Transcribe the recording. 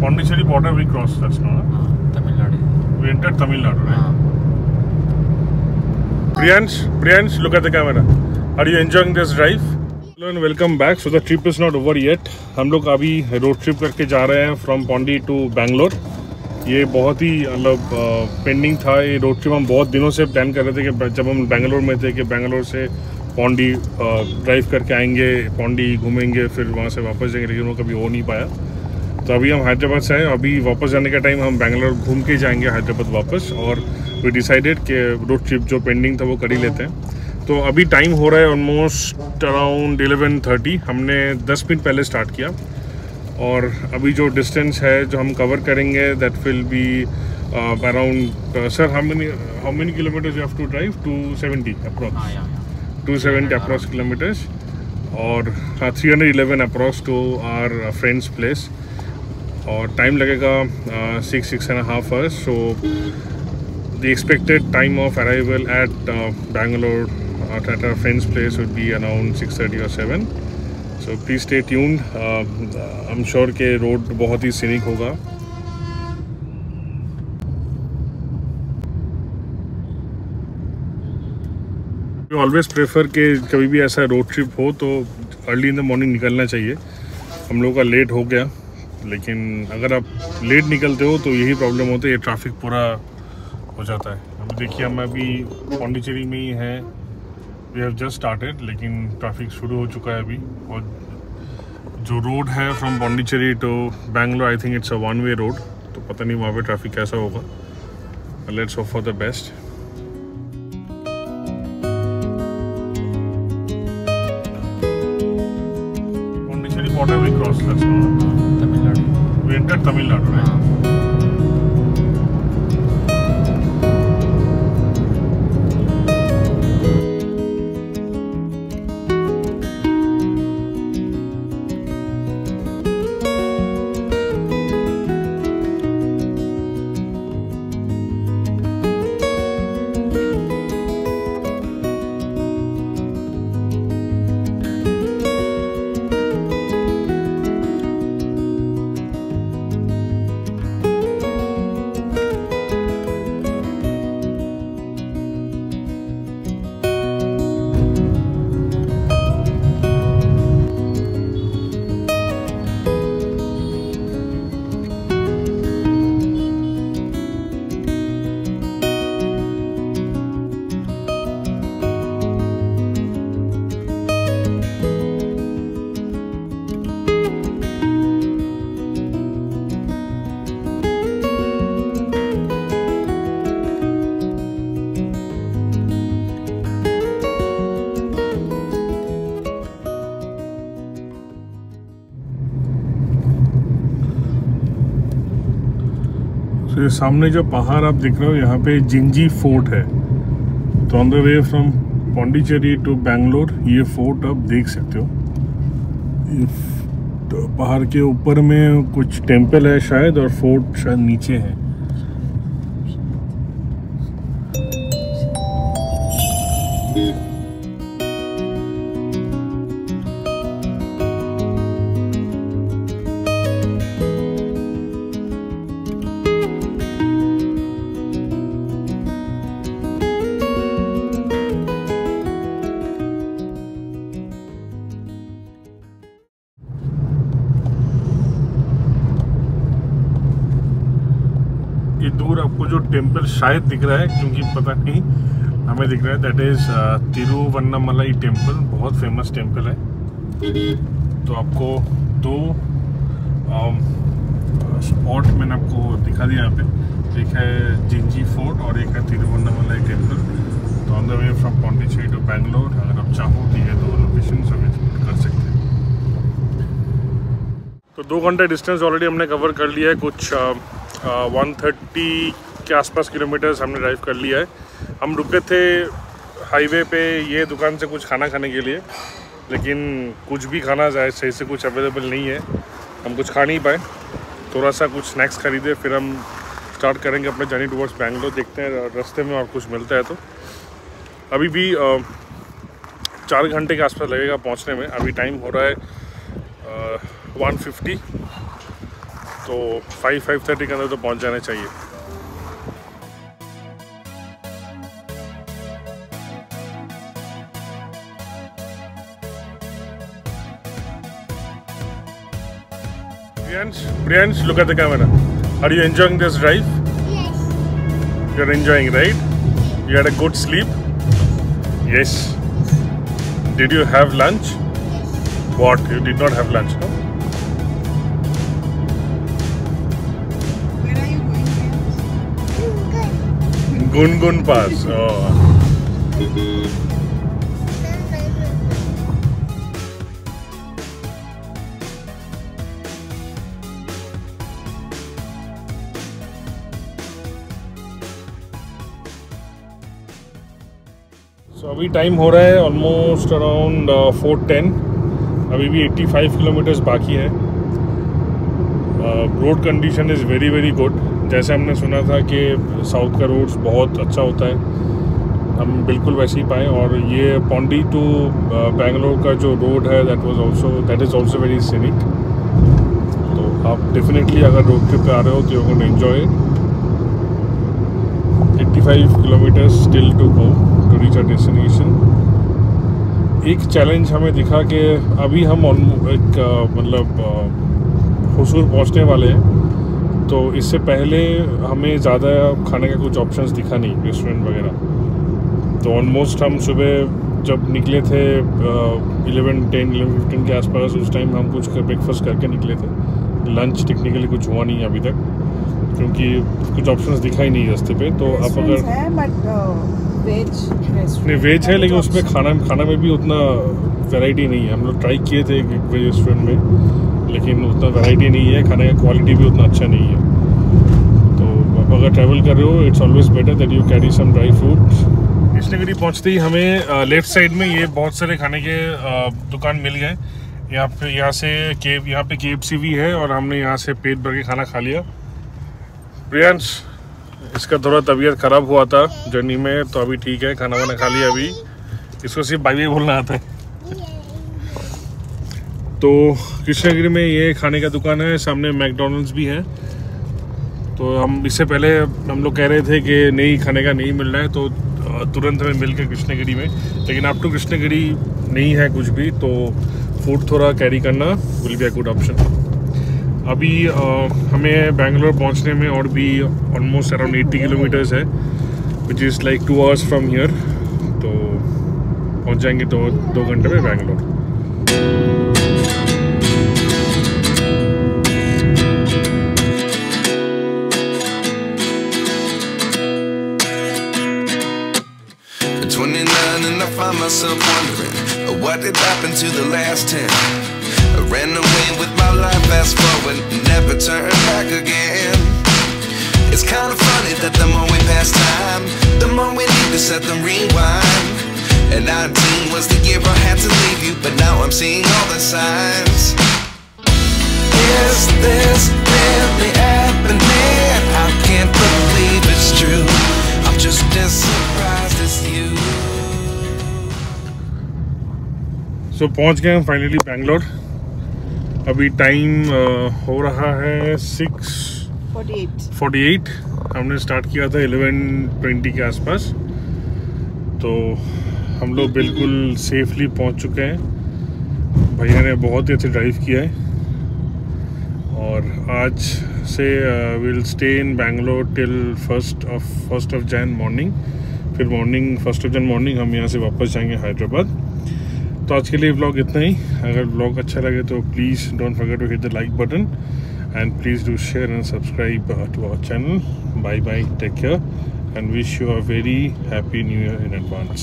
Pondicherry border we crossed, that's not. Tamil Nadu. We entered Tamil Nadu, right? Priyansh, look at the camera. Are you enjoying this drive? Hello and welcome back. So the trip is not over yet. हम लोग अभी road trip करके जा रहे हैं from Pondi to Bangalore. ये बहुत ही मतलब पेंडिंग था ये रोड ट्रिप. हम बहुत दिनों से प्लान कर रहे थे कि जब हम बेंगलोर में थे कि बेंगलोर से पौंडी ड्राइव करके आएंगे, पौंडी घूमेंगे, फिर वहाँ से वापस जाएंगे, लेकिन वो कभी हो नहीं पाया. तो अभी हम हैदराबाद से आए, अभी वापस जाने का टाइम हम बेंगलोर घूम के जाएंगे हैदराबाद वापस. और वी डिसाइडेड कि रोड ट्रिप जो पेंडिंग था वो कर ही लेते हैं. तो अभी टाइम हो रहा है ऑलमोस्ट अराउंड 11:30. हमने 10 मिनट पहले स्टार्ट किया और अभी जो डिस्टेंस है जो हम कवर करेंगे that will be around sir how many kilometres you have to drive 270 approx kilometres और 311 approx to our friends place. और टाइम लगेगा 6.5 hours. So the expected time of arrival at Bangalore at our friends place would be around 6:30 or 7. So please stay tuned. I'm sure के road बहुत ही scenic होगा. We always prefer के कभी भी ऐसा रोड ट्रिप हो तो अर्ली इन द मॉर्निंग निकलना चाहिए. हम लोगों का लेट हो गया, लेकिन अगर आप लेट निकलते हो तो यही प्रॉब्लम होता है, ये ट्रैफिक पूरा हो जाता है. अभी देखिए हम अभी पौंडीचेरी में ही हैं. We have just started, लेकिन ट्रैफिक शुरू हो चुका है अभी. और जो रोड है from Pondicherry to Bangalore I think it's a one way road, तो पता नहीं वहाँ पे ट्रैफिक कैसा होगा. Let's hope for the best. Pondicherry border we cross Tamil Nadu, we enter Tamil Nadu right. तो ये सामने जो पहाड़ आप देख रहे हो यहाँ पे जिंगी फोर्ट है. तो on the way from Pondicherry to Bangalore ये फोर्ट आप देख सकते हो. ये तो पहाड़ के ऊपर में कुछ टेंपल है शायद और फोर्ट शायद नीचे है. दूर आपको जो टेम्पल शायद दिख रहा है, क्योंकि पता नहीं हमें दिख रहा है, दैट इज तिरुवन्नामलाई टेम्पल. बहुत फेमस टेम्पल है. तो आपको दो स्पॉट मैंने आपको दिखा दिया यहाँ पे. एक है जिंगी फोर्ट और एक है तिरुवन्नामलाई टेम्पल. तो on the way from Pondicherry to Bangalore अगर आप चाहो तो ये दो लोकेशन विजिट कर सकते हैं. तो 2 घंटे डिस्टेंस ऑलरेडी हमने कवर कर लिया है. कुछ 130 के आसपास किलोमीटर्स हमने ड्राइव कर लिया है. हम रुके थे हाईवे पे ये दुकान से कुछ खाना खाने के लिए, लेकिन कुछ भी खाना सही से कुछ अवेलेबल नहीं है. हम कुछ खा नहीं पाए, थोड़ा सा कुछ स्नैक्स खरीदे, फिर हम स्टार्ट करेंगे अपना जर्नी टुवर्ड्स बैंगलोर. देखते हैं रास्ते में और कुछ मिलता है. तो अभी भी 4 घंटे के आसपास लगेगा पहुँचने में. अभी टाइम हो रहा है 1:50. तो 5:30 के अंदर तो पहुंच जाना चाहिए। Priyansh, look at the camera. Are you enjoying this drive? Yes. You're enjoying, right? Yes. You had a good sleep? Yes. Yes. Did you have lunch? Yes. What? You did not have lunch, no? Where are you going? Gungun Pass. Oh. तो अभी time हो रहा है almost around 4:10। अभी भी 85 kilometres बाकी है। Road condition is very very good. जैसे हमने सुना था कि साउथ का रोड्स बहुत अच्छा होता है, हम बिल्कुल वैसे ही पाए। और ये पौंडी टू बेंगलोर का जो रोड है that is also very scenic. तो आप डेफिनेटली अगर रोड ट्रिप पे आ रहे हो तो you can enjoy. 85 kilometres still to go to reach our destination. एक चैलेंज हमें दिखा कि अभी हम एक मतलब हुसूर पहुंचने वाले हैं, तो इससे पहले हमें ज़्यादा खाने का कुछ ऑप्शंस दिखा नहीं, रेस्टोरेंट वगैरह। तो ऑलमोस्ट हम सुबह जब निकले थे 11:15 के आसपास, उस टाइम हम कुछ ब्रेकफास्ट करके निकले थे। लंच टेक्निकली कुछ हुआ नहीं अभी तक क्योंकि कुछ ऑप्शंस दिखा ही नहीं रास्ते पे। तो आप अगर वेज है लेकिन उसमें खाना में भी उतना वैरायटी नहीं है। हम लोग ट्राई किए थे एक वेज रेस्टोरेंट में लेकिन उतना वैरायटी नहीं है, खाने का क्वालिटी भी उतना अच्छा नहीं है। तो आप अगर ट्रैवल कर रहे हो it's always better that you carry some dry fruits. Krishnagiri पहुंचते ही हमें लेफ़्ट साइड में ये बहुत सारे खाने के दुकान मिल गए। यहाँ पे KFC भी है और हमने यहाँ से पेट भर के खाना खा लिया। प्रियांश, इसका थोड़ा तबीयत ख़राब हुआ था जर्नी में, तो अभी ठीक है, खाना वाना खा लिया। अभी इसको सिर्फ बाय बाय बोलना आता है। तो कृष्णगिरी में ये खाने का दुकान है, सामने मैकडोनल्ड्स भी है। तो हम इससे पहले हम लोग कह रहे थे कि नहीं, खाने का नहीं मिल रहा है, तो तुरंत हमें मिल गया कृष्णगिरी में। लेकिन अब तो कृष्णगिरी नहीं है कुछ भी, तो फूड थोड़ा कैरी करना will be a good option. अभी हमें बेंगलोर पहुंचने में और भी ऑलमोस्ट अराउंड 80 किलोमीटर्स है which is like 2 hours from here. तो पहुंच जाएंगे 2 घंटे में Bangalore. Ran away with my life, fast forward, never turn back again. It's kind of funny that the more we pass time, the more we need to set the rewind. And 19 was the year I had to leave you, but now I'm seeing all the signs. Is this really happening? I can't believe it's true. I'm just as surprised as you. So पहुंच गए हम finally Bangalore. अभी time हो रहा है 6:48। हमने start किया था 11:20 के आसपास। तो हम लोग बिल्कुल सेफली पहुंच चुके हैं। भैया ने बहुत ही अच्छे ड्राइव किया है। और आज से will stay in Bangalore till first of Jan morning. फिर 1st of Jan मॉर्निंग हम यहाँ से वापस जाएंगे हैदराबाद। तो आज के लिए व्लॉग इतना ही। अगर व्लॉग अच्छा लगे तो please don't forget to hit the like button and please do share and subscribe to our channel. Bye bye, take care and wish you a very happy new year in advance.